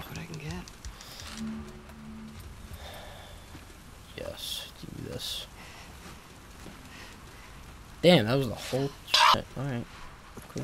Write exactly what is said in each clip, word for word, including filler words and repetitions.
check what I can get. Yes, give me this. Damn, that was the whole shit. Alright, cool.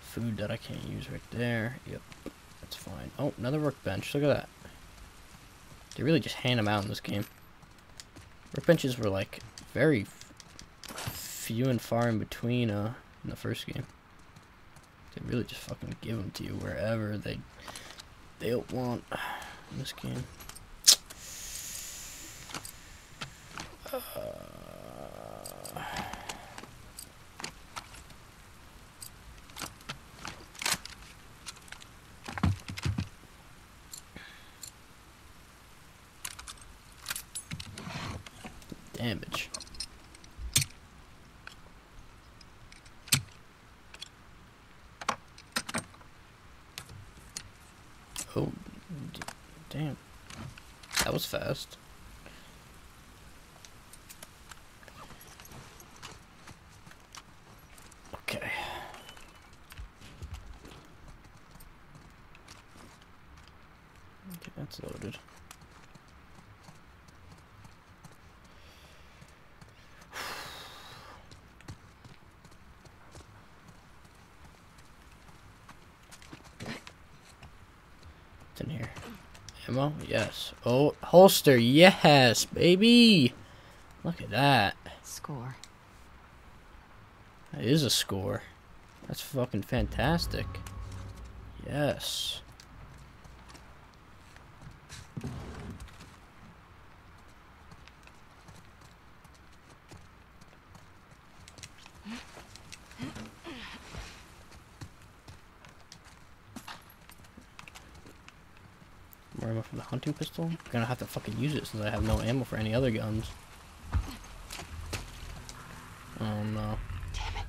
Food that I can't use right there. Yep, that's fine. Oh, another workbench. Look at that. They really just hand them out in this game. Workbenches were like very few and far in between uh, in the first game. They really just fucking give them to you wherever they they want in this game. Uh, Damage. Oh, d damn. That was fast. Okay. Okay, that's loaded. In here. Ammo? Yes. Oh, holster. Yes, baby. Look at that. Score. That is a score. That's fucking fantastic. Yes. More ammo for the hunting pistol? I'm gonna have to fucking use it since I have no ammo for any other guns. Oh no. Damn it.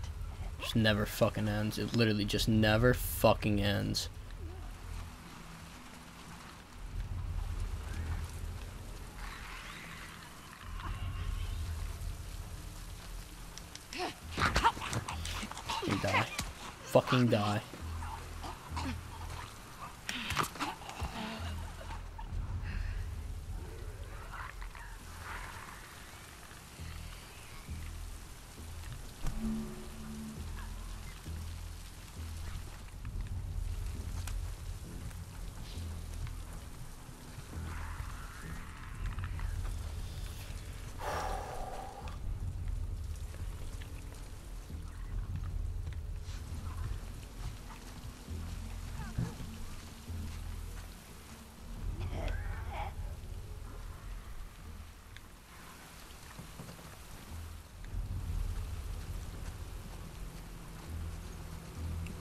It just never fucking ends. It literally just never fucking ends. Fucking die. Fucking die.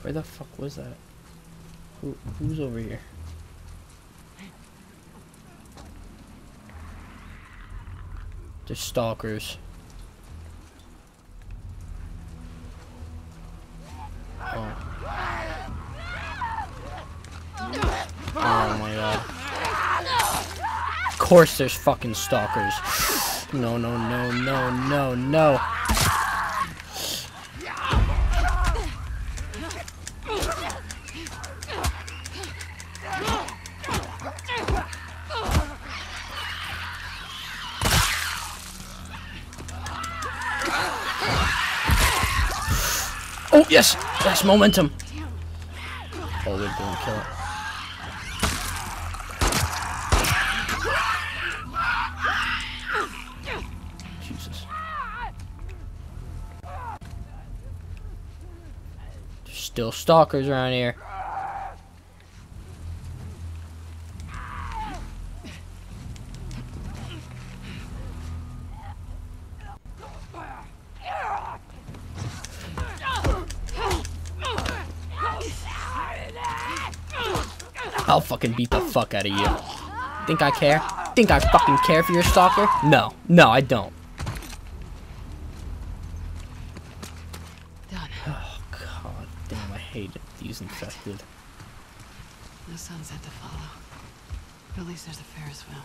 Where the fuck was that? Who, who's over here? They're stalkers. Oh. Oh my god. Of course there's fucking stalkers. No, no, no, no, no, no. Oh, yes! That's momentum! Oh, they're gonna kill it. Jesus. There's still stalkers around here. I'll fucking beat the fuck out of you. Think I care? Think I fucking care for your stalker? No. No, I don't. infected. No sunset to follow. But at least there's a Ferris wheel.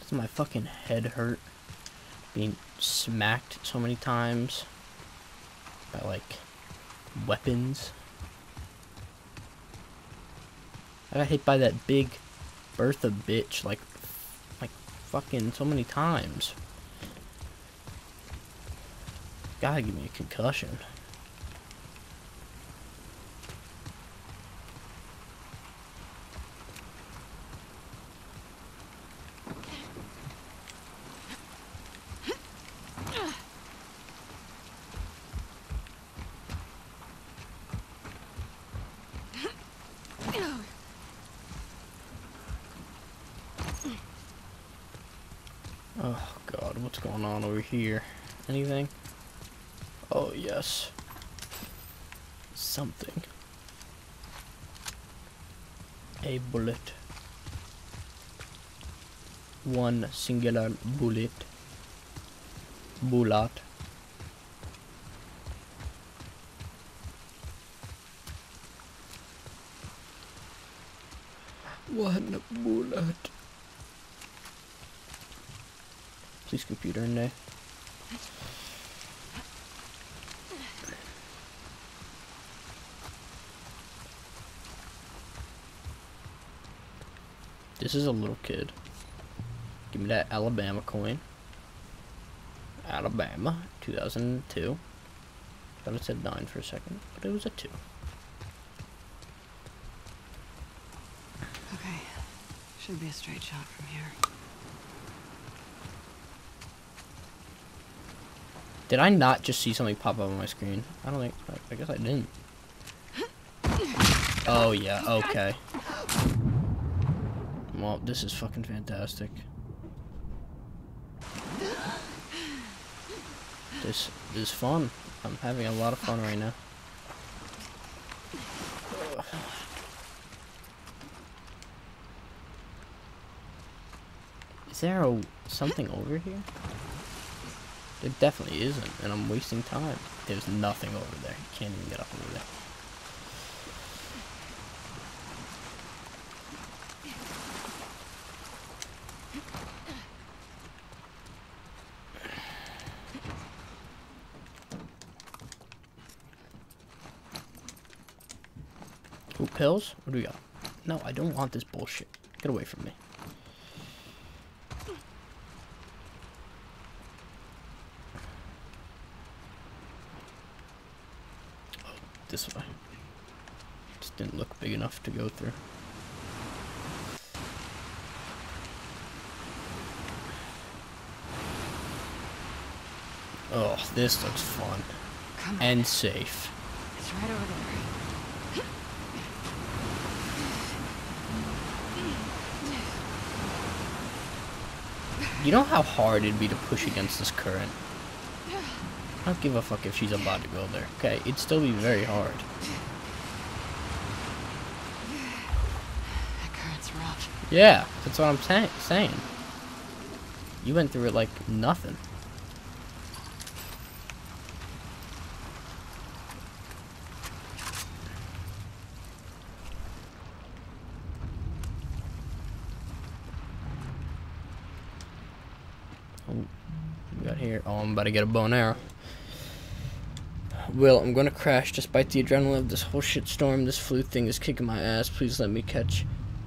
Does my fucking head hurt? Being smacked so many times by like weapons. I got hit by that big Bertha bitch like like fucking so many times. Gotta give me a concussion. Oh god, what's going on over here? Anything? Oh yes. Something. A bullet. One singular bullet. Bullet. One bullet. Please, computer, in there. This is a little kid. Give me that Alabama coin. Alabama, two thousand two. Thought it said nine for a second, but it was a two. Okay, should be a straight shot from here. Did I not just see something pop up on my screen? I don't think, I guess I didn't. Oh yeah, okay. Well, this is fucking fantastic. This is fun. I'm having a lot of fun right now. Is there a, something over here? There definitely isn't, and I'm wasting time. There's nothing over there. You can't even get up over there. Ooh, pills? What do we got? No, I don't want this bullshit. Get away from me. This way. Just didn't look big enough to go through. Oh, this looks fun. And safe. It's right over there. You know how hard it'd be to push against this current? I don't give a fuck if she's a bodybuilder, okay? It'd still be very hard. That current's rough. Yeah, that's what I'm saying. You went through it like nothing. Oh, we got here. Oh, I'm about to get a bow and arrow. Will, I'm gonna crash. Despite the adrenaline of this whole shitstorm, this flu thing is kicking my ass. Please let me catch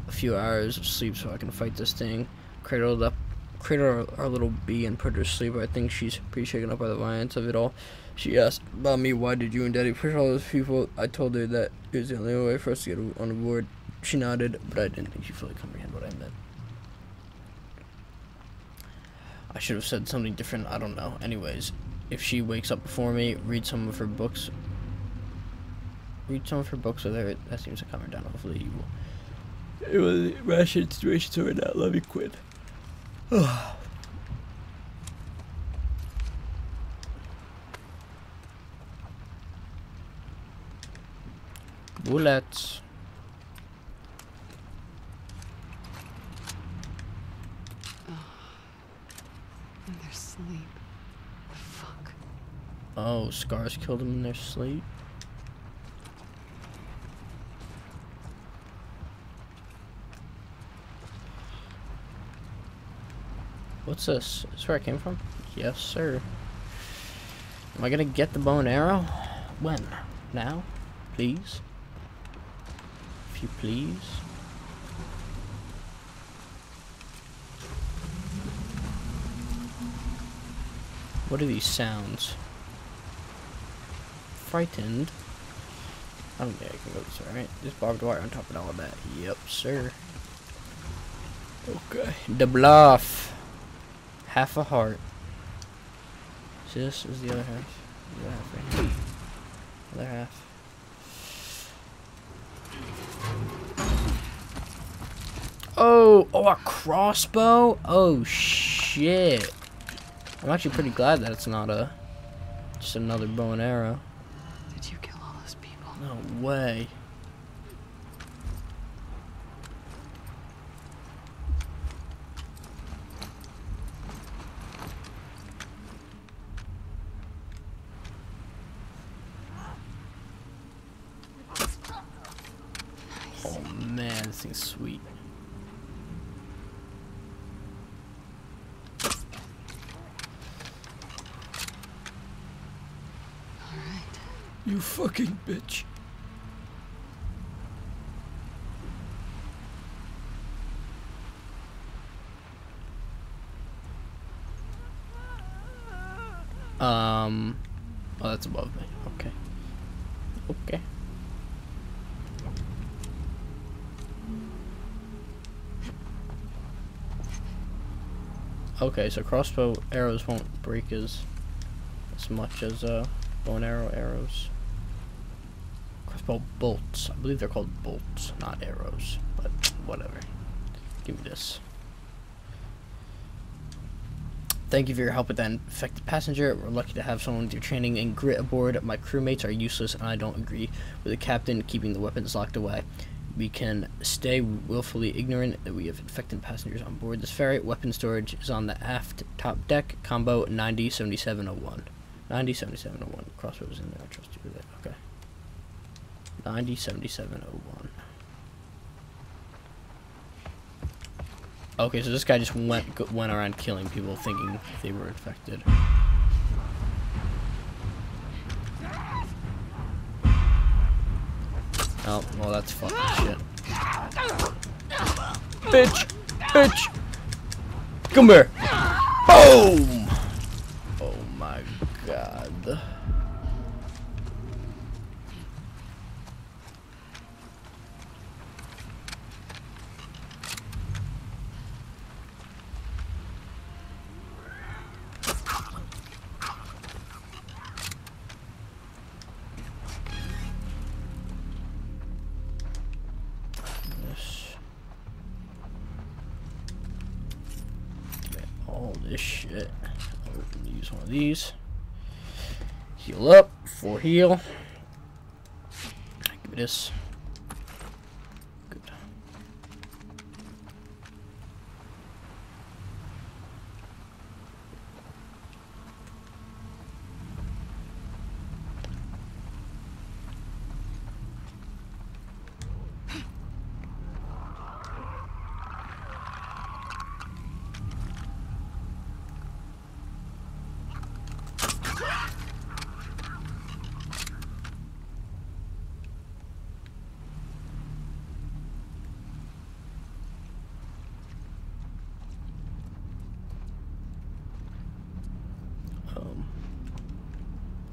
a few hours of sleep so I can fight this thing. Cradled up, cradle our, our little bee and put her to sleep. I think she's pretty shaken up by the violence of it all. She asked about me, why did you and Daddy push all those people? I told her that it was the only way for us to get on board. She nodded, but I didn't think she fully comprehended what I meant. I should have said something different. I don't know. Anyways. If she wakes up before me, read some of her books. Read some of her books with her. That seems to calm her down. Hopefully, you will. It was a rational situation, so we're not. Let me quit. Oh. Bullets. In their sleep. The fuck? Oh, Scars killed them in their sleep? What's this? Is this where I came from? Yes, sir. Am I gonna get the bow and arrow? When? Now? Please? If you please. What are these sounds? Frightened? I don't think I can go this way, right? There's barbed wire on top of all of that. Yep, sir. Okay. The bluff. Half a heart. See, this is the other half. The other half right here. Other half. Oh! Oh, a crossbow? Oh, shit. I'm actually pretty glad that it's not a... just another bow and arrow. Did you kill all those people? No way. Sweet. All right. You fucking bitch. Um. Oh, that's above me. Okay. Okay. Okay, so crossbow arrows won't break as as much as uh, bow and arrow arrows. Crossbow bolts. I believe they're called bolts, not arrows, but whatever. Give me this. Thank you for your help with that infected passenger. We're lucky to have someone with your training and grit aboard. My crewmates are useless, and I don't agree with the captain keeping the weapons locked away. We can stay willfully ignorant that we have infected passengers on board this ferry. Weapon storage is on the aft top deck. Combo ninety seventy-seven oh one. ninety seventy-seven oh one. Crossbow was in there. I trust you with it. Okay. ninety seventy-seven oh one. Okay, so this guy just went went around killing people, thinking they were infected. Oh, well, that's fucking shit. Bitch! Bitch! Come here! Boom! Oh my god. These heal up for heal. Give me this. Good.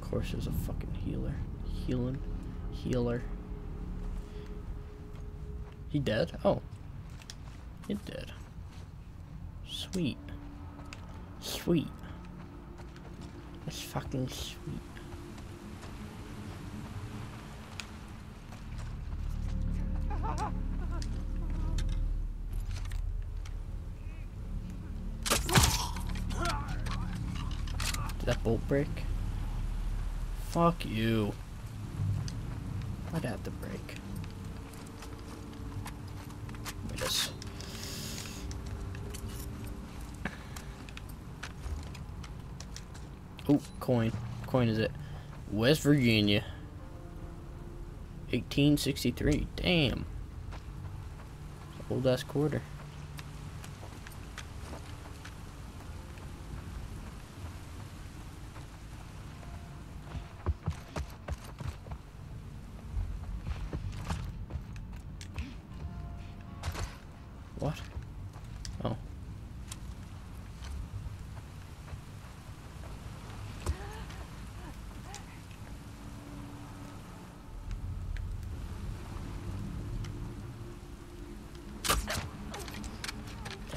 Of course there's a fucking healer. Healing. Healer. He dead? Oh. He dead. Sweet. Sweet. That's fucking sweet. Did that bolt break? Fuck you. I'd have to break. Look at this. Oh, coin. Coin is it? West Virginia. eighteen sixty-three. Damn. Old ass quarter. What? Oh.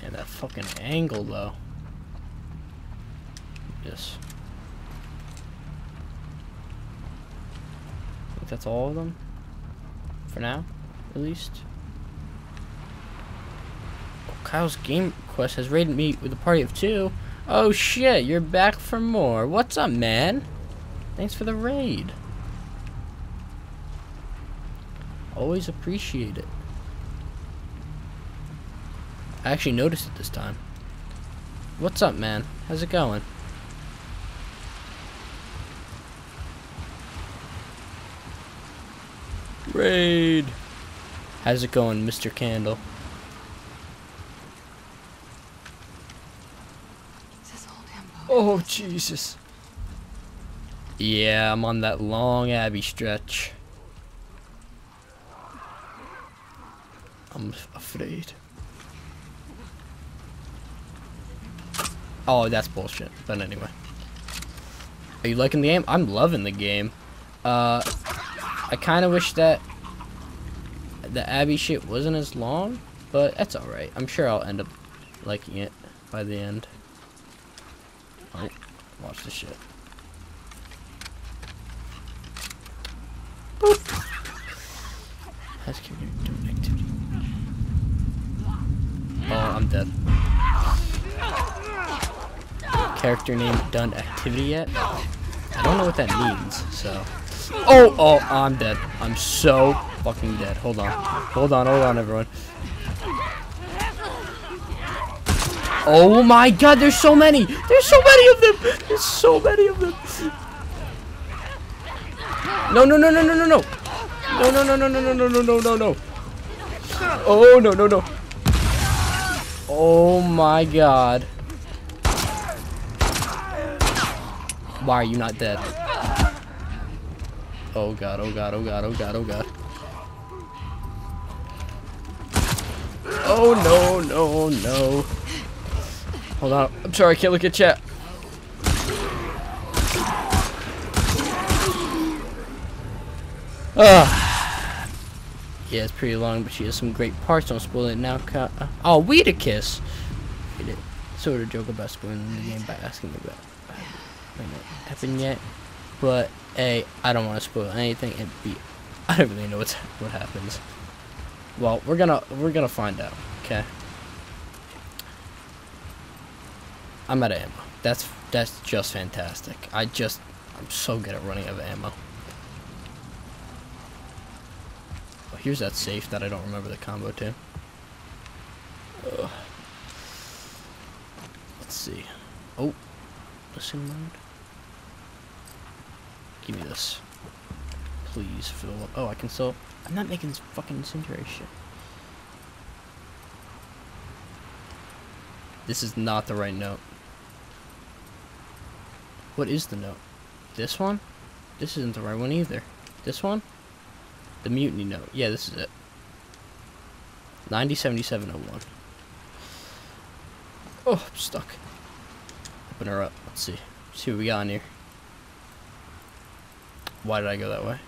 Man, that fucking angle, though. Yes. I think that's all of them. For now, at least. Kyle's game quest has raided me with a party of two. Oh shit, you're back for more. What's up, man? Thanks for the raid. Always appreciate it. I actually noticed it this time. What's up, man? How's it going? Raid. How's it going, Mister Candle? Oh, Jesus. Yeah, I'm on that long Abbey stretch. I'm afraid. Oh, that's bullshit. But anyway. Are you liking the game? I'm loving the game. Uh, I kind of wish that the Abbey shit wasn't as long, but that's alright. I'm sure I'll end up liking it by the end. Oh, watch this shit. Boop. That's cute. Doing activity. Oh, I'm dead. Character name done activity yet? I don't know what that means, so. Oh, oh, I'm dead. I'm so fucking dead. Hold on. Hold on, hold on, everyone. Oh my god, there's so many! There's so many of them! There's so many of them! No, no, no, no, no, no, no! No, no, no, no, no, no, no, no, no, no, no! Oh, no, no, no! Oh my god. Why are you not dead? Oh god, oh god, oh god, oh god, oh god. Oh no, no, no. Hold on. I'm sorry, I can't look at chat. Ugh. Yeah, it's pretty long, but she has some great parts. Don't spoil it now. Oh, we to kiss. We did sort of joke about spoiling the game by asking about when it happened yet. But hey, I don't want to spoil anything. And B, I don't really know what's what happens. Well, we're gonna we're gonna find out. Okay. I'm out of ammo. That's that's just fantastic. I just I'm so good at running out of ammo. Oh, here's that safe that I don't remember the combo to. Ugh. Let's see. Oh, listen mode. Give me this, please. For the oh, I can still. I'm not making this fucking incendiary shit. This is not the right note. What is the note? This one? This isn't the right one either. This one? The mutiny note. Yeah, this is it. ninety seventy-seven oh one. Oh, I'm stuck. Open her up. Let's see. Let's see what we got in here. Why did I go that way?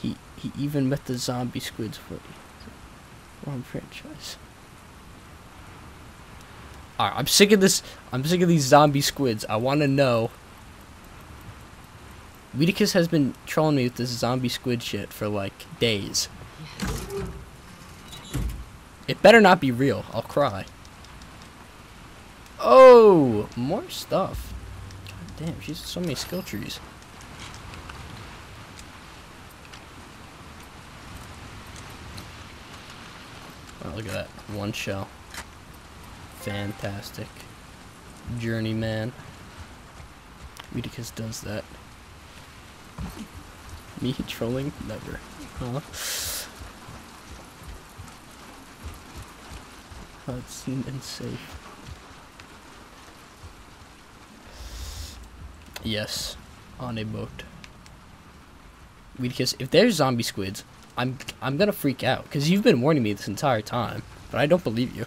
He he even met the zombie squids for wrong franchise. Alright, I'm sick of this. I'm sick of these zombie squids. I want to know. Weedicus has been trolling me with this zombie squid shit for like days. It better not be real. I'll cry. Oh, more stuff. God damn, she's so many skill trees. Oh, look at that. One shell. Fantastic. Journeyman. Medicus does that. Me trolling? Never. Huh? That's insane. Yes. On a boat. Medicus, if there's zombie squids, I'm I'm gonna freak out, because you've been warning me this entire time, but I don't believe you.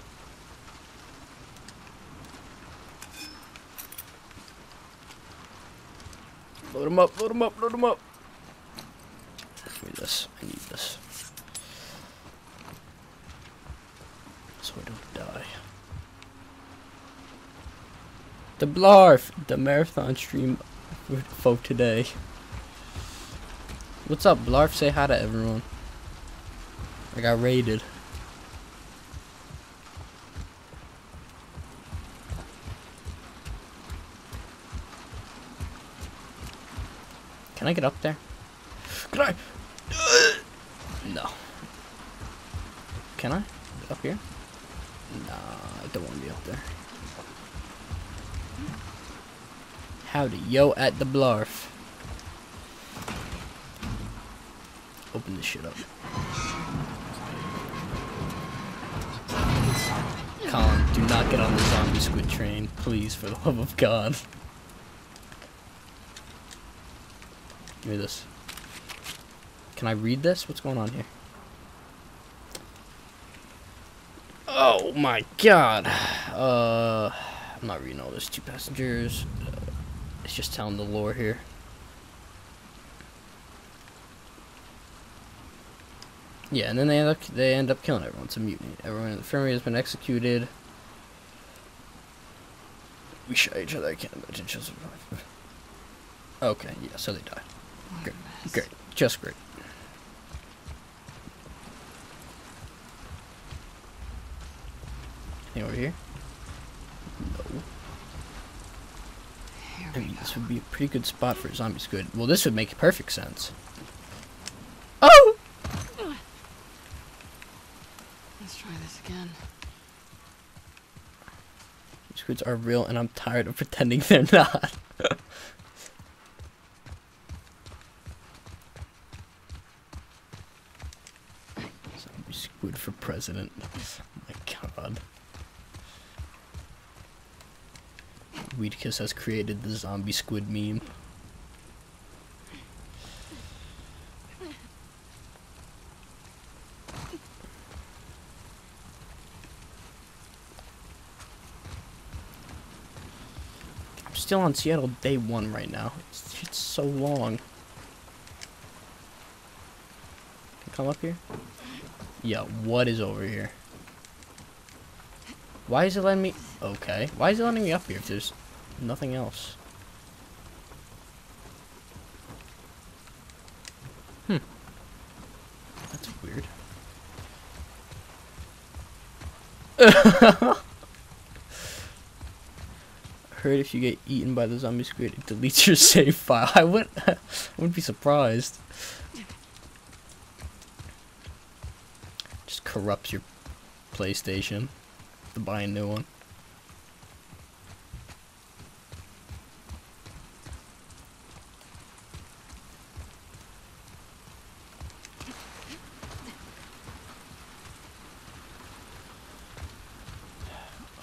Load them up, load them up, load them up. Give me this. I need this. So I don't die. The Blarf! The marathon stream for today. What's up, Blarf? Say hi to everyone. I got raided. Can I get up there? Can I? No. Can I? Up here? Nah, I don't want to be up there. Howdy, yo at the Blarf. Open this shit up. Colin, do not get on the zombie squid train, please, for the love of God. Give me this. Can I read this? What's going on here? Oh my God. Uh, I'm not reading all this. Two passengers. Uh, it's just telling the lore here. Yeah, and then they end up they end up killing everyone. It's a mutiny. Everyone in the infirmary has been executed. We shot each other. I can't imagine she'll survive. Okay, yeah, so they died. Great, great, just great. Anything over here? No. I mean, this would be a pretty good spot for a zombie squid. Well, this would make perfect sense. Oh! Let's try this again. Squids are real, and I'm tired of pretending they're not. Zombie squid for president. Oh my God. Weedkiss has created the zombie squid meme. Still on Seattle day one right now. It's, it's so long. Can I come up here? Yeah, what is over here? Why is it letting me... Okay. Why is it letting me up here if there's nothing else? Hmm. That's weird. Heard if you get eaten by the zombie squid, it deletes your save file. I would, I wouldn't be surprised. Just corrupts your PlayStation. To buy a new one.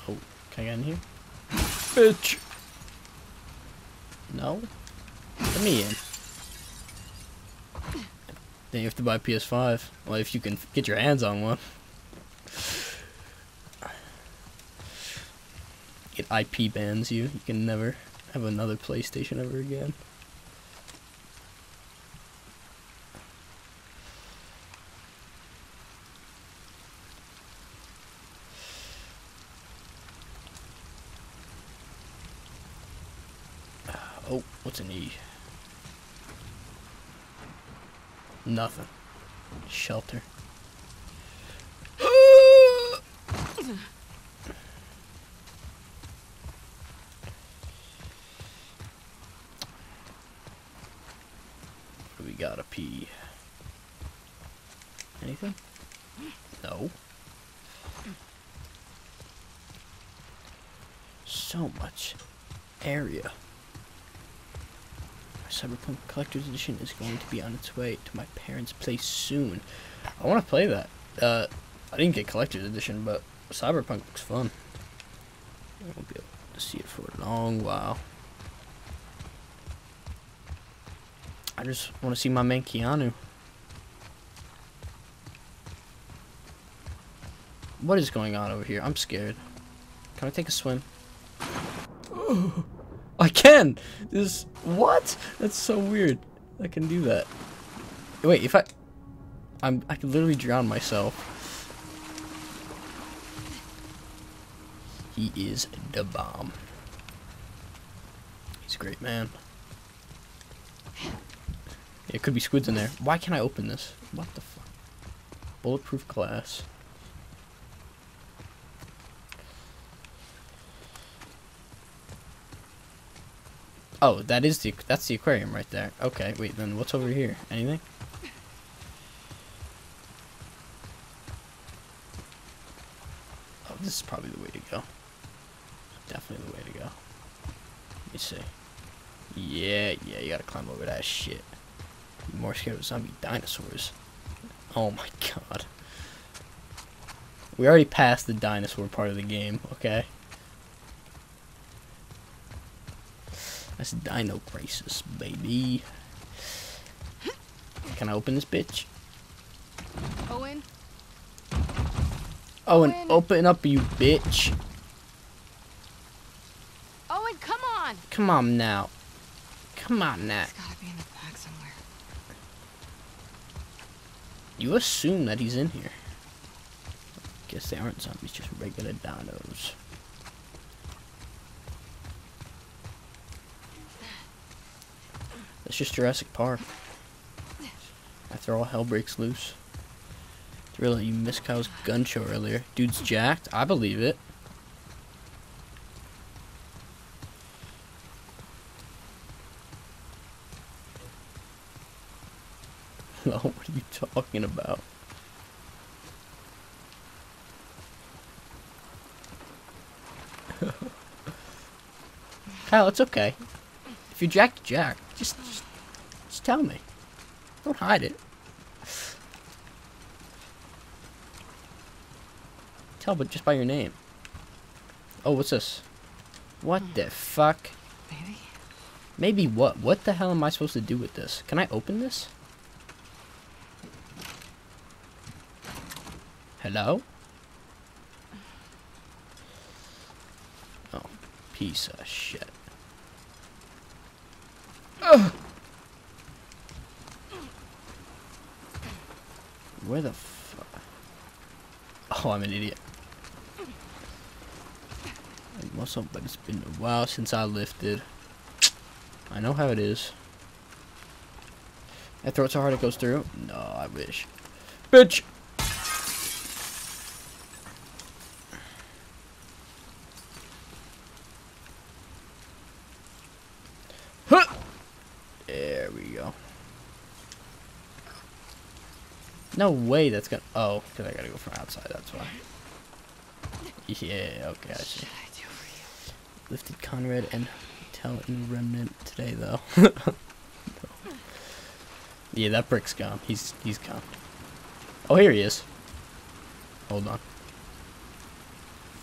Oh, can I get in here? Bitch. No? Let me in. Then you have to buy a P S five. Well, if you can get your hands on one. It I P bans you. You can never have another PlayStation ever again. Oh, what's an E? Nothing. Shelter. We gotta pee. Anything? No. so much area. My Cyberpunk Collector's Edition is going to be on its way to my parents' place soon. I want to play that. Uh, I didn't get Collector's Edition, but Cyberpunk looks fun. I won't be able to see it for a long while. I just want to see my man Keanu. What is going on over here? I'm scared. Can I take a swim? Oh, I can! This... What? That's so weird. I can do that. Wait, if I... I'm, I can literally drown myself. He is the bomb. He's a great man. It could be squids in there. Why can't I open this? What the fuck? Bulletproof glass. Oh, that is the that's the aquarium right there. Okay, wait, then what's over here? Anything? Oh, this is probably the way to go. Definitely the way to go. Let me see. Yeah, yeah, you gotta climb over that shit. I'm more scared of zombie dinosaurs. Oh my god. We already passed the dinosaur part of the game, okay? That's Dino Crisis, baby. Can I open this bitch? Owen. Owen, Owen, open up, you bitch. Owen, come on. Come on now. Come on now. It's gotta be in the back somewhere. You assume that he's in here. Guess they aren't zombies, just regular dinos. It's just Jurassic Park. After all hell breaks loose. Really, you missed Kyle's gun show earlier. Dude's jacked. I believe it. No, what are you talking about? Kyle, it's okay. If you're jacked, jack. Just, just, just tell me. Don't hide it. Tell, but just by your name. Oh, what's this? What mm. the fuck? Maybe. Maybe what? What the hell am I supposed to do with this? Can I open this? Hello? Oh, piece of shit. Ugh. Where the fuck? Oh, I'm an idiot. What's up, but it's been a while since I lifted. I know how it is. I throw it so hard it goes through. No, I wish. Bitch! No way that's gonna. Oh, because I gotta go from outside, that's why. Yeah, okay, I see. Lifted Conrad and Hotel in Remnant today, though. No. Yeah, that brick's gone. He's, he's gone. Oh, here he is. Hold on.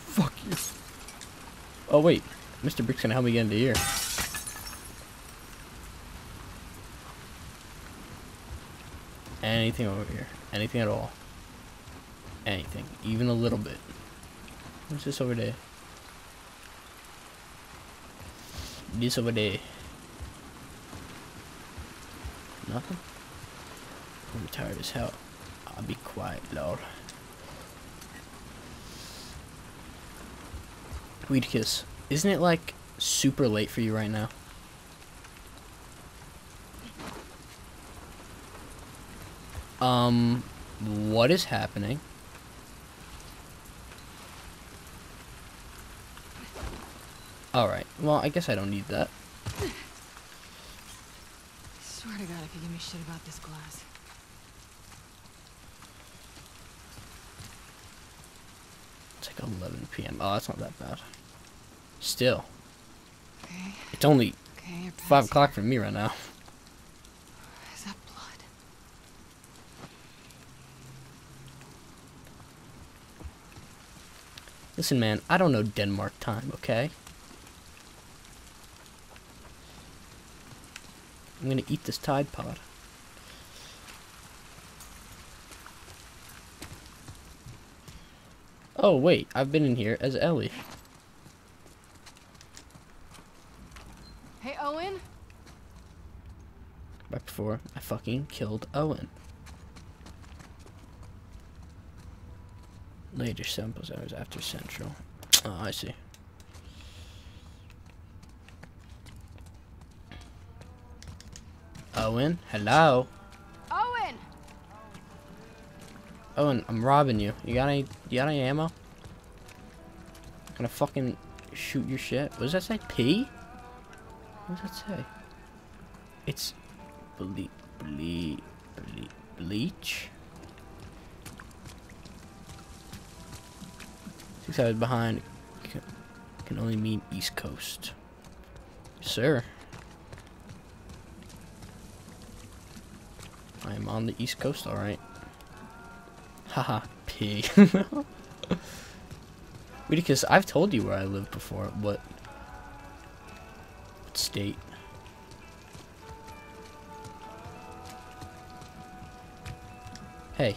Fuck you. Oh, wait. Mister Brick's gonna help me get into here. Anything over here. Anything at all. Anything. Even a little bit. What's this over there? This over there. Nothing? I'm tired as hell. I'll be quiet, lol. Weed kiss. Isn't it like super late for you right now? Um, what is happening? Alright, well, I guess I don't need that. I swear to God, if you give me shit about this glass. It's like eleven p m Oh, that's not that bad. Still. Okay. It's only okay, five o'clock for me right now. Is that blood? Listen, man, I don't know Denmark time, okay? I'm gonna eat this Tide Pod. Oh wait, I've been in here as Ellie. Hey Owen. Right before I fucking killed Owen. Later samples hours after Central. Oh, I see. Owen, hello. Owen. Owen, I'm robbing you. You got any? You got any ammo? I'm gonna fucking shoot your shit. What does that say? P? What does that say? It's ble ble ble bleach. Six hours behind can, can only mean East Coast, sir. I am on the East Coast, alright. Haha, P. Because I've told you where I lived before, what, what state. Hey,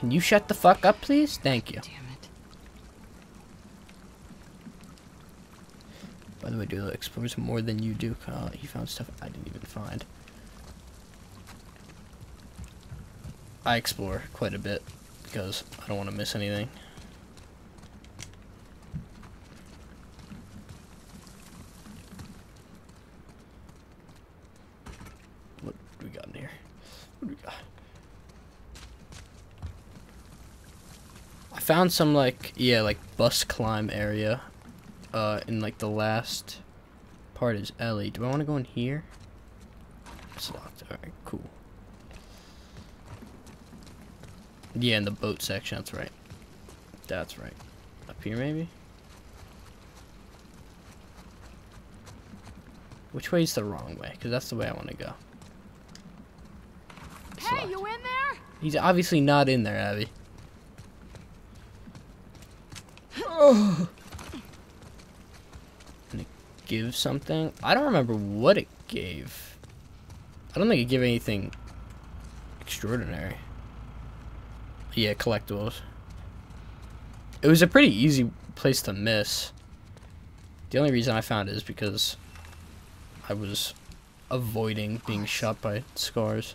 can you shut the fuck up, please? Thank you. Damn it. By the way, Doolittle explores more than you do, Kyle. He found stuff I didn't even find. I explore quite a bit because I don't want to miss anything. What do we got in here? What do we got? I found some like, yeah, like bus climb area uh, in like the last part is Ellie. Do I want to go in here? It's locked. Alright, cool. Yeah, in the boat section, that's right. That's right. Up here, maybe? Which way is the wrong way? Because that's the way I want to go. It's hey, locked. You in there? He's obviously not in there, Abby. Oh. And it gives something? I don't remember what it gave. I don't think it gave anything extraordinary. Yeah, collectibles. It was a pretty easy place to miss. The only reason I found it is because I was avoiding being shot by scars.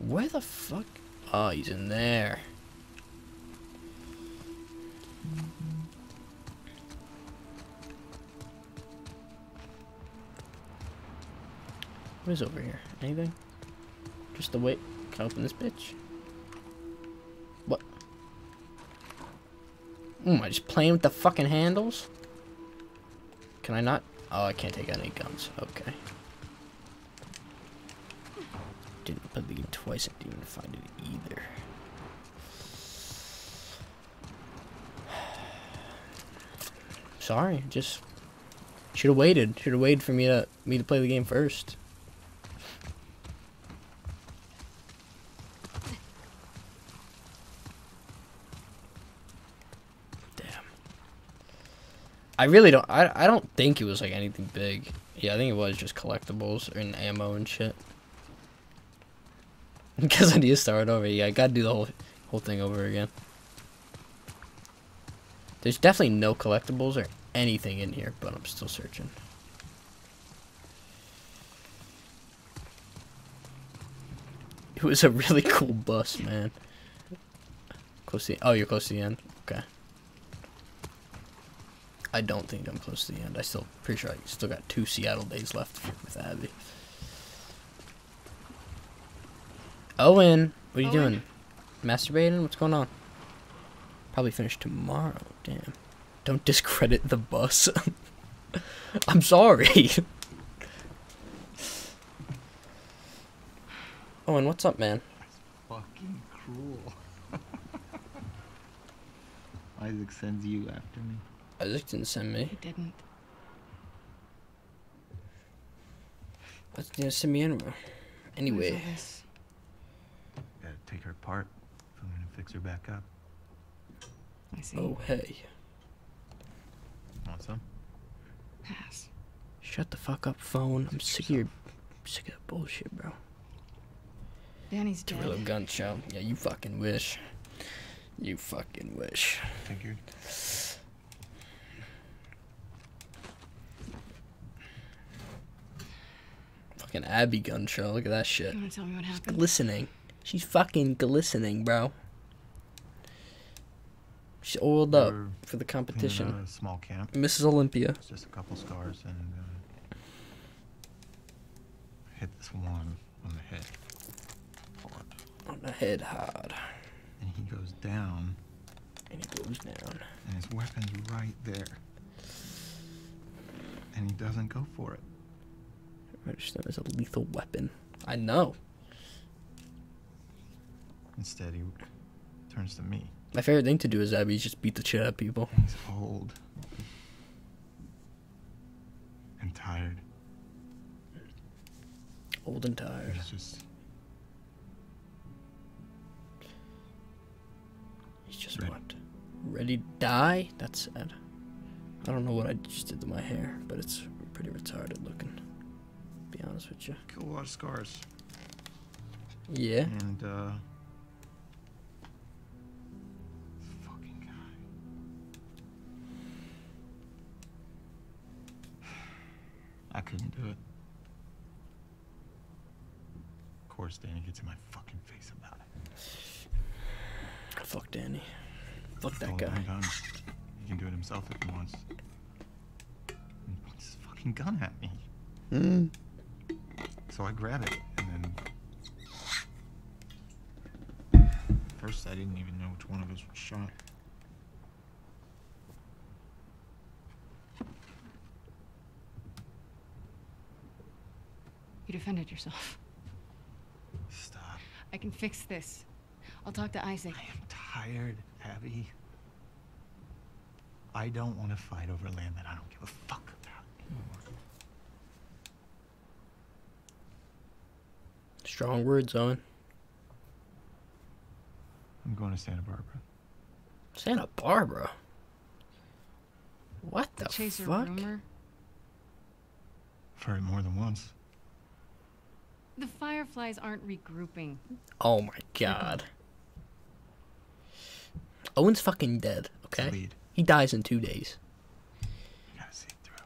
Where the fuck? Oh, he's in there. What is over here? Anything? Just the wait. Can I open this bitch? What? Oh, am I just playing with the fucking handles? Can I not? Oh, I can't take out any guns. Okay. Didn't play the game twice. I didn't even find it either. Sorry. Just should have waited. Should have waited for me to me to play the game first. I really don't, I, I don't think it was like anything big. Yeah, I think it was just collectibles and ammo and shit. Because I need to start over. Yeah, I gotta do the whole, whole thing over again. There's definitely no collectibles or anything in here, but I'm still searching. It was a really cool bus, man. Close to the, oh, you're close to the end? Okay. I don't think I'm close to the end. I still pretty sure I still got two Seattle days left with Abby. Owen, what are you Owen. doing? Masturbating? What's going on? Probably finish tomorrow. Damn. Don't discredit the bus. I'm sorry. Owen, what's up, man? That's fucking cruel. Isaac sends you after me. Isaac didn't send me. He didn't. But he didn't send me anywhere. Anyway. We gotta take her apart if I'm gonna fix her back up. I see. Oh, hey. Want some? Pass. Shut the fuck up, phone. I'm sick of your, sick of that bullshit, bro. Danny's dead. Real gun show. Yeah, you fucking wish. You fucking wish. Thank you. Fucking Abby gun show. Look at that shit. You wanna tell me what happened? She's glistening. She's fucking glistening, bro. She's oiled up We're for the competition. A small camp. Missus Olympia. It's just a couple scars and uh, hit this one on the head. On the head hard. And he goes down. And he goes down. And his weapon's right there. And he doesn't go for it. I understand there's a lethal weapon. I know. Instead, he turns to me. My favorite thing to do is Abby just beat the shit out of people. And he's old. And tired. Old and tired. He's just... He's just ready. What? Ready to die? That's sad. I don't know what I just did to my hair, but it's pretty retarded looking. To be honest with you. Cool, a lot of scars. Yeah. And, uh... fucking guy. I couldn't do it. Of course, Danny gets in my fucking face about it. Fuck Danny. Fuck that guy. He can do it himself if he wants. And he puts his fucking gun at me. Mm. So I grab it, and then... First, I didn't even know which one of us was shot. You defended yourself. Stop. I can fix this. I'll talk to Isaac. I am tired, Abby. I don't want to fight over land that I don't give a fuck about anymore. Strong words, Owen. I'm going to Santa Barbara. Santa Barbara? What the, the chaser fuck? Rumor? I've heard it more than once. The Fireflies aren't regrouping. Oh my god. Owen's fucking dead, okay? He dies in two days. You gotta see it through.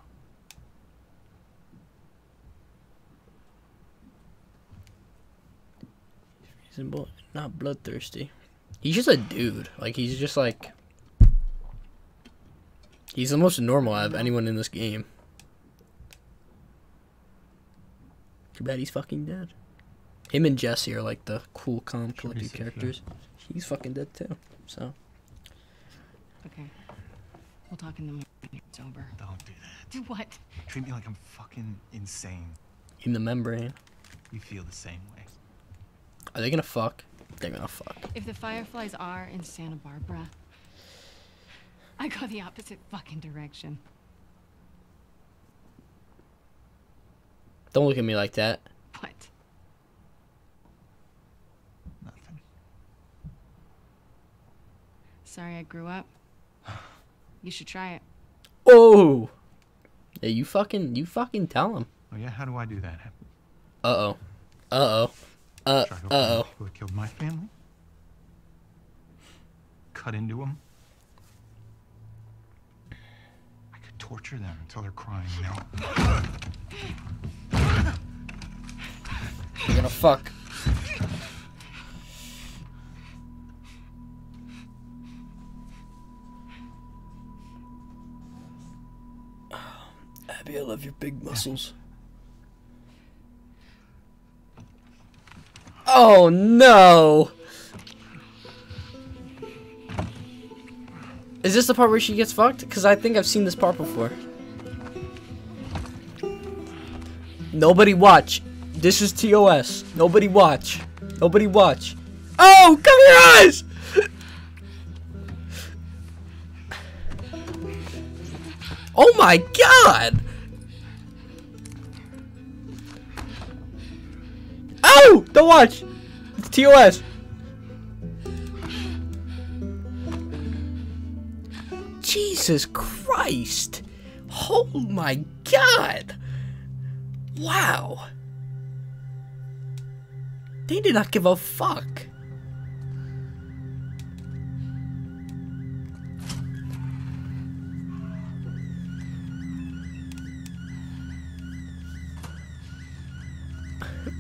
He's reasonable, not bloodthirsty. He's just a dude. Like, he's just like... He's the most normal out of anyone in this game. Too bad he's fucking dead. Him and Jesse are like the cool, calm, collected characters. He's fucking dead too, so. Okay. We'll talk in the morning when it's over. Don't do that. Do what? Treat me like I'm fucking insane. In the membrane. You feel the same way. Are they gonna fuck? They're gonna fuck. If the Fireflies are in Santa Barbara, I go the opposite fucking direction. Don't look at me like that. What? Nothing. Sorry I grew up. You should try it. Oh! Yeah, you fucking, you fucking tell him. Oh yeah, how do I do that? Uh-oh. Uh-oh. Uh-oh. Uh-oh. People that killed my family? Cut into them? I could torture them until they're crying, you know? You're gonna fuck. Abby, I love your big muscles. Oh no! Is this the part where she gets fucked? Because I think I've seen this part before. Nobody watch. This is T O S. Nobody watch. Nobody watch. Oh, cover your eyes! Oh my god! Ow! Don't watch! It's T O S. Jesus Christ! Oh my god! Wow! They did not give a fuck.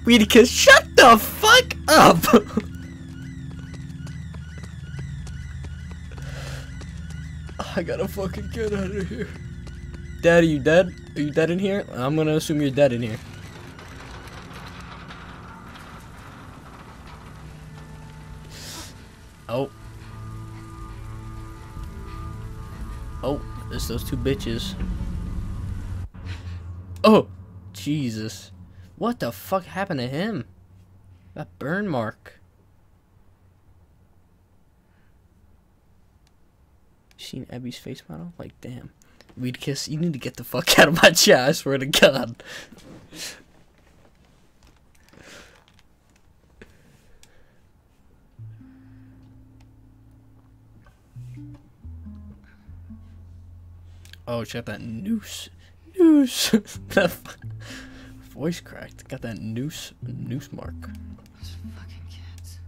Weedicus, shut the fuck up! I gotta fucking get out of here. Dad, are you dead? Are you dead in here? I'm gonna assume you're dead in here. Oh. Oh, it's those two bitches. Oh! Jesus. What the fuck happened to him? That burn mark. You seen Abby's face model? Like, damn. Weedicus, you need to get the fuck out of my chat, I swear to god. Oh, check that noose. Noose. That voice cracked. Got that noose noose mark. Those fucking kids.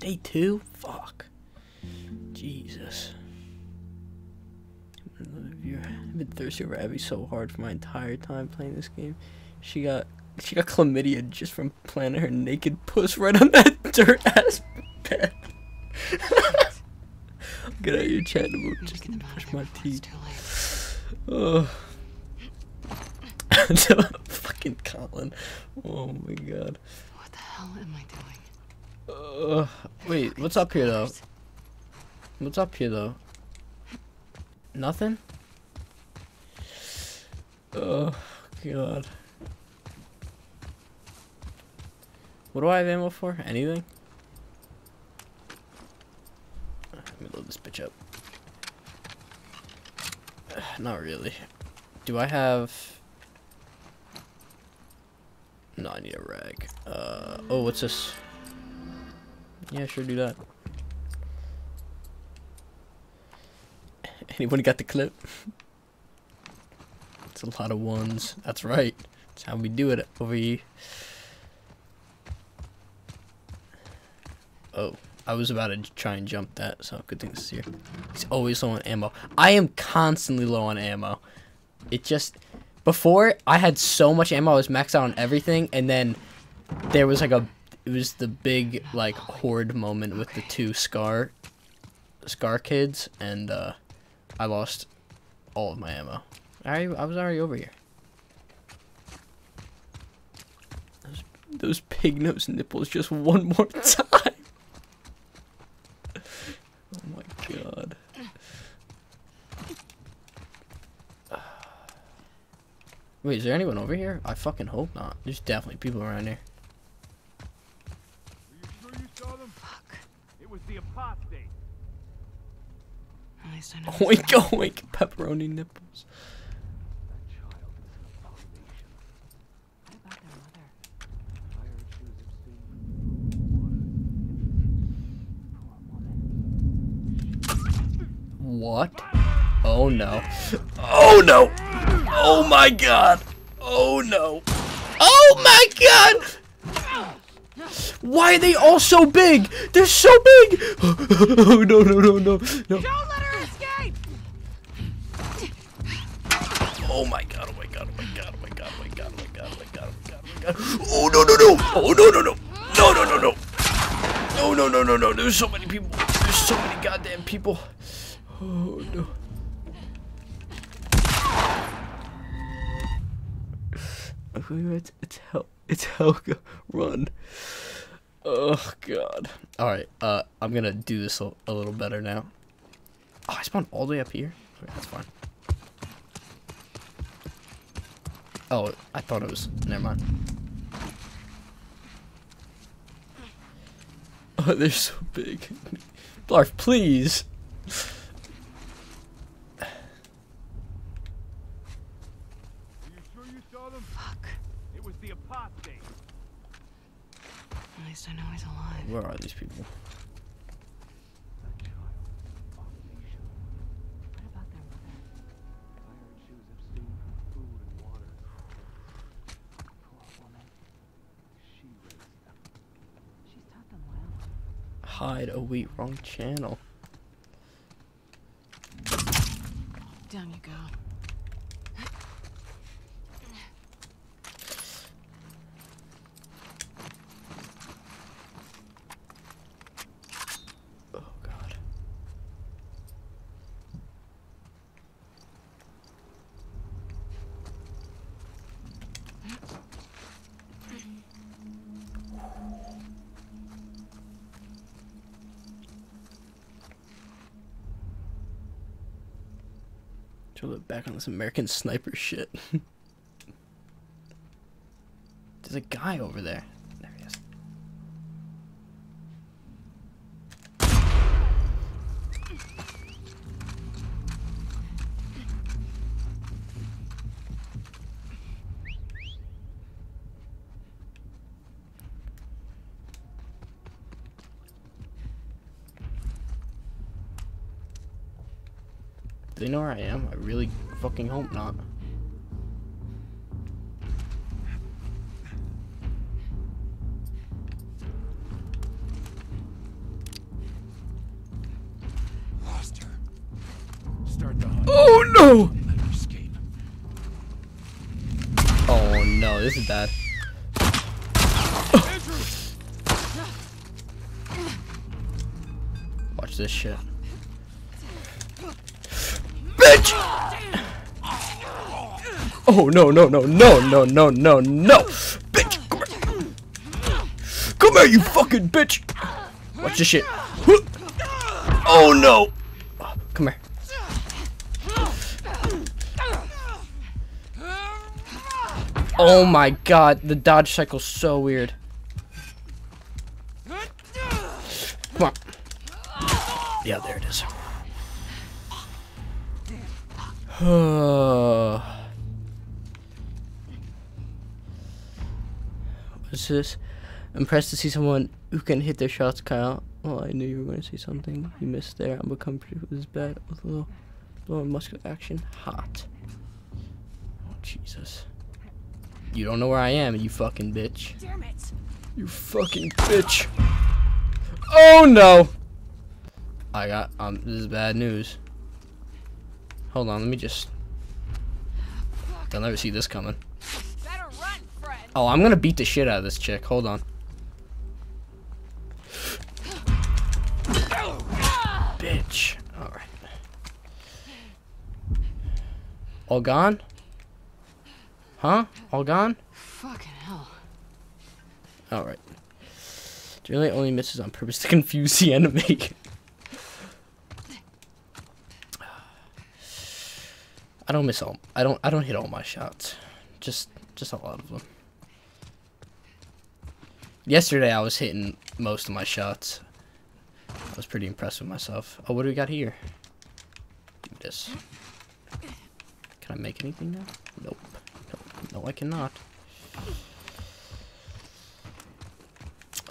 Day two? Fuck. Jesus. I've been thirsty over Abby so hard for my entire time playing this game. She got she got chlamydia just from planting her naked puss right on that dirt ass bed. Get out of your chat and we'll just brush my teeth. Oh. Fucking Colin. Oh my god. What the hell am I doing? Uh, wait, what's up here though? What's up here though? Nothing? Oh god. What do I have ammo for? Anything? Let me load this bitch up. Uh, not really. Do I have... No, I need a rag. Uh, oh, what's this? Yeah, sure, do that. Anyone got the clip? It's a lot of ones. That's right. That's how we do it over here. Oh. I was about to try and jump that, so good thing this is here. He's always low on ammo. I am constantly low on ammo. It just... Before, I had so much ammo, I was maxed out on everything, and then there was like a... It was the big, like, horde moment with the two Scar... Scar kids, and, uh... I lost all of my ammo. I, I was already over here. Those, those pig nose nipples just one more time. Oh my god. Wait, is there anyone over here? I fucking hope not. There's definitely people around here. Were you sure you saw them? Fuck. It was the apostate. At least I know. Oink oink pepperoni nipples. That child is an abomination. What about their mother? What? Oh no. Oh no! Oh my god! Oh no! Oh my god! Why are they all so big? They're so big! Oh no no no no no! Don't let her escape! Oh my god, oh my god, oh my god, oh my god, oh my god, oh my god, oh my god, oh my god, oh no no no! Oh no no no! No no no no! No no no no no! There's so many people! There's so many goddamn people! Oh no. It's, it's, Hel it's Helga. Run. Oh god. Alright, uh, I'm gonna do this a, a little better now. Oh, I spawned all the way up here? Right, that's fine. Oh, I thought it was. Never mind. Oh, they're so big. Blarf, please. I know he's alive. Where are these people? Hide a wheat, wrong channel. Down you go. Should look back on this American Sniper shit. There's a guy over there. There he is. Do they know where I am? I really fucking hope not. Lost her. Start the hunt. Oh no! Let her escape. Oh no, this is bad. Watch this shit. Oh no no no no no no no no! Bitch, come here! Come here, you fucking bitch! Watch this shit! Oh no! Come here! Oh my god, the dodge cycle's so weird. Come on! Yeah, there it is. What's this? I'm pressed to see someone who can hit their shots, Kyle. Well, I knew you were going to say something. You missed there. I'm becoming pretty with this bad with a little lower muscle action. Hot. Oh, Jesus. You don't know where I am, you fucking bitch. Damn it. You fucking bitch. Oh, no. I got, um, this is bad news. Hold on, let me just... I'll never see this coming. Better run, friend. Oh, I'm gonna beat the shit out of this chick. Hold on. Bitch. Alright. All gone? Huh? All gone? Fucking hell. Alright. Generally only misses on purpose to confuse the enemy. I don't miss all. I don't. I don't hit all my shots. Just, just a lot of them. Yesterday I was hitting most of my shots. I was pretty impressed with myself. Oh, what do we got here? Do this. Can I make anything now? Nope. No, no I cannot.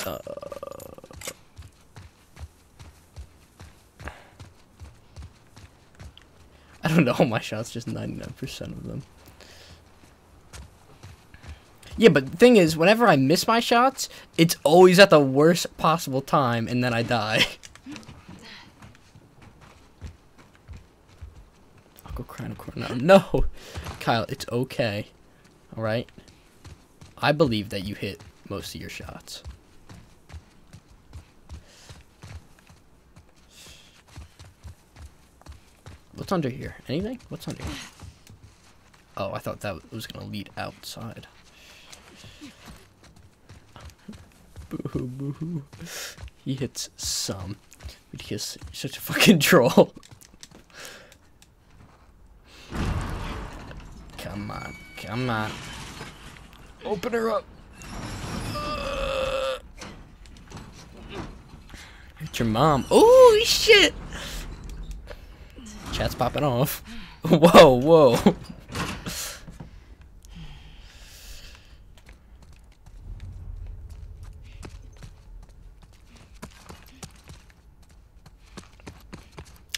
Uh. I don't know, all my shots, just ninety-nine percent of them. Yeah, but the thing is, whenever I miss my shots, it's always at the worst possible time, and then I die. I'll go cry in a corner. No! No! Kyle, it's okay. Alright? I believe that you hit most of your shots. What's under here? Anything? What's under here? Oh, I thought that was gonna lead outside. Boo-hoo, boo-hoo. He hits some. But he is such a fucking troll. Come on, come on. Open her up. Uh... It's your mom. Oh shit! Chat's popping off. Whoa, whoa.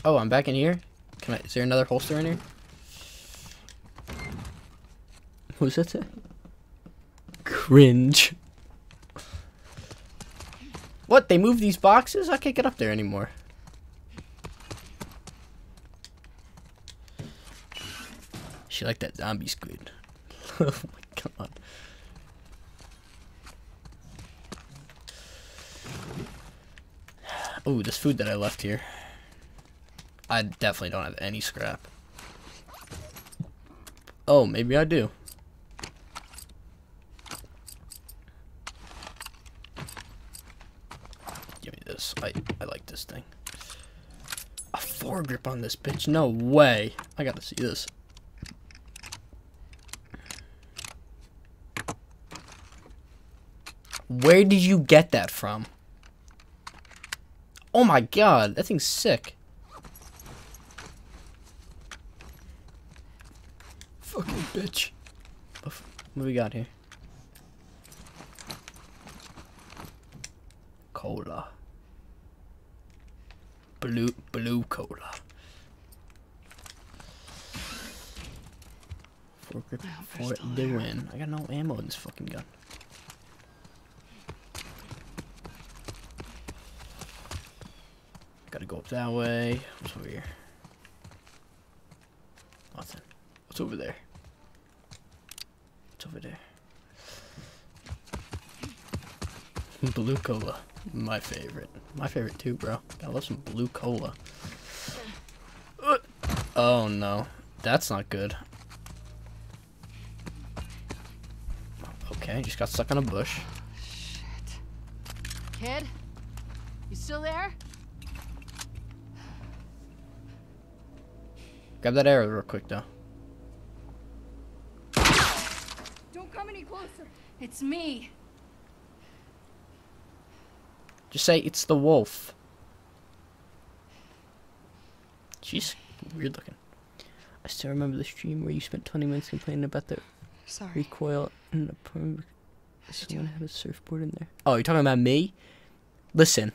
Oh, I'm back in here? Can I, is there another holster in here? Who's that say? Cringe. What? They moved these boxes? I can't get up there anymore. She liked that zombie squid. Oh my god. Oh, this food that I left here. I definitely don't have any scrap. Oh, maybe I do. Give me this. I, I like this thing. A foregrip on this bitch. No way. I gotta see this. Where did you get that from? Oh my god. That thing's sick. Fucking bitch. What do we got here? Cola. Blue, blue cola. Fork for the win. I got no ammo in this fucking gun. Gotta go up that way. What's over here? Nothing. What's over there? Over there. Blue cola. My favorite. My favorite too, bro. I love some blue cola. Uh, oh no. That's not good. Okay, just got stuck on a bush. Shit. Kid? You still there? Grab that arrow real quick though. It's me. Just say it's the wolf. She's weird looking. I still remember the stream where you spent twenty minutes complaining about the Sorry. recoil and the porn. Someone had a surfboard in there. Oh, you're talking about me? Listen.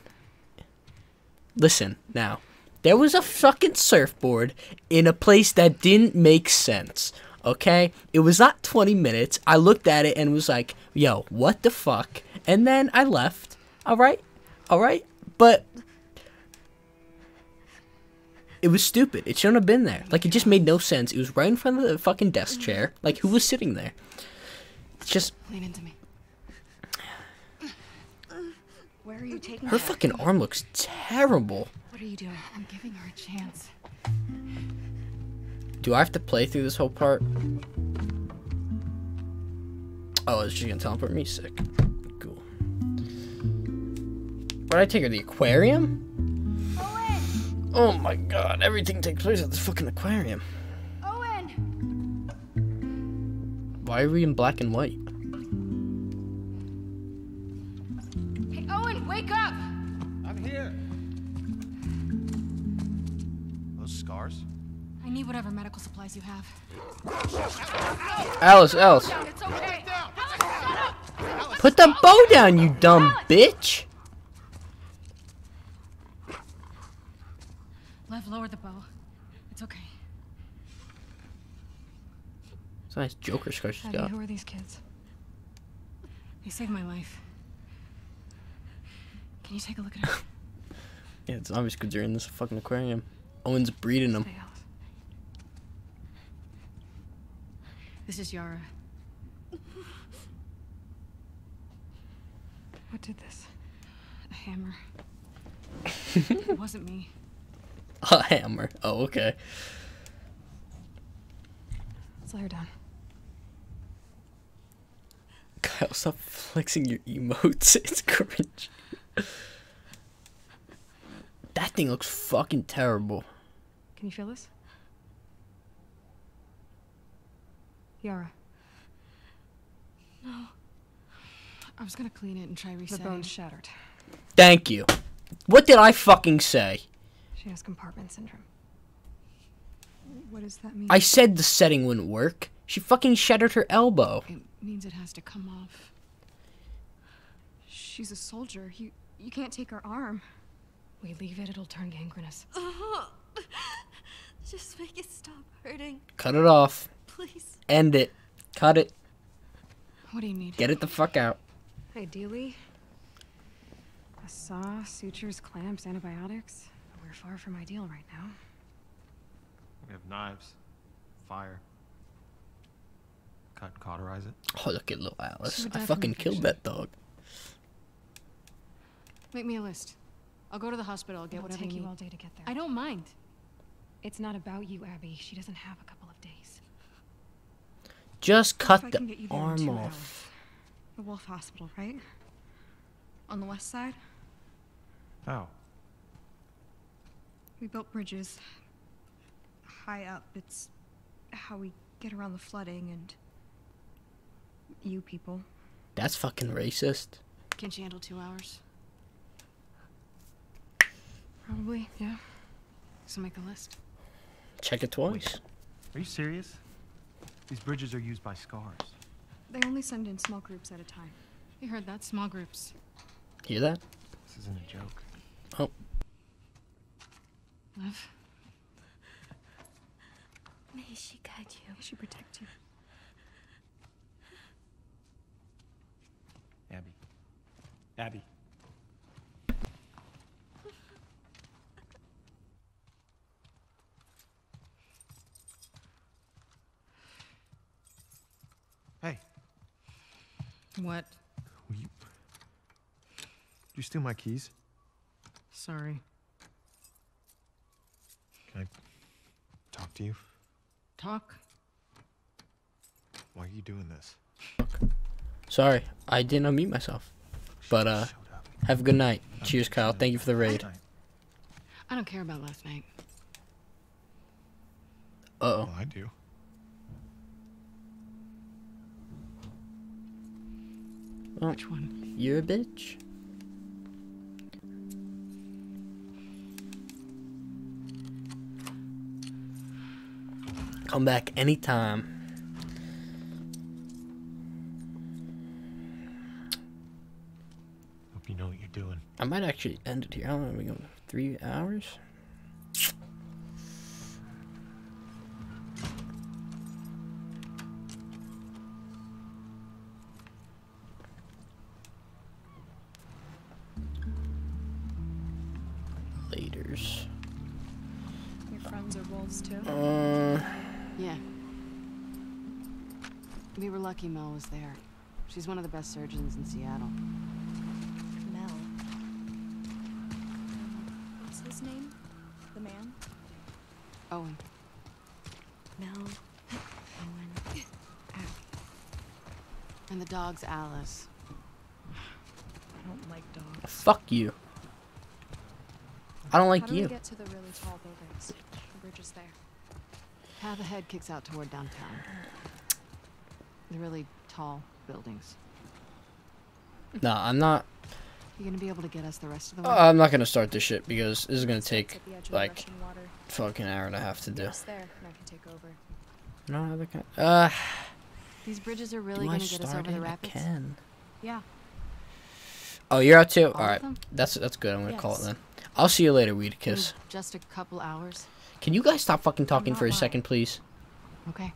Listen now. There was a fucking surfboard in a place that didn't make sense. Okay, it was not twenty minutes. I looked at it and was like, yo, what the fuck? And then I left. Alright, alright, but it was stupid. It shouldn't have been there. Like, it just made no sense. It was right in front of the fucking desk chair. Like, who was sitting there? It's just... Lean into me. Where are you taking her? Her fucking arm looks terrible. What are you doing? I'm giving her a chance. Do I have to play through this whole part? Oh, is she gonna teleport me? Sick. Cool. Where'd I take her? The aquarium? Owen! Oh my god, everything takes place at this fucking aquarium. Owen! Why are we in black and white? Hey, Owen, wake up! I'm here. Those scars? I need whatever medical supplies you have. Alice, Alice. It's okay. Alice, shut up. Put the bow down, you dumb Alice. Bitch. Lev, lower the bow. It's okay. It's a nice Joker scar she's got. Abby, who are these kids? They saved my life. Can you take a look at her? Yeah, it's obvious because they're in this fucking aquarium. Owen's breeding them. This is Yara. What did this? A hammer. It wasn't me. A hammer. Oh, okay. Let's lay her down. Kyle, stop flexing your emotes. It's cringe. That thing looks fucking terrible. Can you feel this? Yara. No. I was gonna clean it and try resetting. The bone's shattered. Thank you. What did I fucking say? She has compartment syndrome. What does that mean? I said the setting wouldn't work. She fucking shattered her elbow. It means it has to come off. She's a soldier. You, you can't take her arm. We leave it, it'll turn gangrenous. Oh, just make it stop hurting. Cut it off. Please. End it. Cut it. What do you need? Get it the fuck out. Ideally, a saw, sutures, clamps, antibiotics. But we're far from ideal right now. We have knives, fire. Cut, cauterize it. Oh, look at little Alice. I fucking killed that dog. Make me a list. I'll go to the hospital. I'll get whatever you need. It'll take you all day to get there. I don't mind. It's not about you, Abby. She doesn't have a couple of days. Just cut the arm off. The Wolf Hospital, right? On the west side? How? We built bridges. High up. It's how we get around the flooding and you people. That's fucking racist. Can she handle two hours? Probably, yeah. So make a list. Check it twice. Wait, are you serious? These bridges are used by scars. They only send in small groups at a time. You heard that? Small groups. Hear that? This isn't a joke. Oh. Love. May she guide you. May she protect you. Abby. Abby. Hey. What? Will you... Did you steal my keys? Sorry. Can I talk to you? Talk. Why are you doing this? Sorry, I didn't unmute myself. But uh, have a good night. Cheers, Kyle. Thank you for the raid. I don't care about last night. Uh oh. Well, I do. Oh, which one? You're a bitch. Come back anytime. Hope you know what you're doing. I might actually end it here. How long are we going? Three hours? Laters. Your friends are wolves too? Uh. Yeah. We were lucky Mel was there. She's one of the best surgeons in Seattle. Mel? What's his name? The man? Owen. Mel. Owen. Abby. And the dog's Alice. I don't like dogs. Fuck you. I don't like How do you. We get to the really tall buildings? The bridge is there. Path ahead kicks out toward downtown. The really tall buildings. No, I'm not. You're gonna be able to get us the rest of the way. Uh, I'm not gonna start this shit because this is gonna take like fucking hour and a half to do. There, and I can take over. No, I can't. Uh. These bridges are really gonna get us over the rapids. Can. Yeah. Oh, you're out too. All, All right, that's that's good. I'm gonna yes. call it then. I'll see you later, Weed Kiss. Just a couple hours. Can you guys stop fucking talking for a second, please? Okay.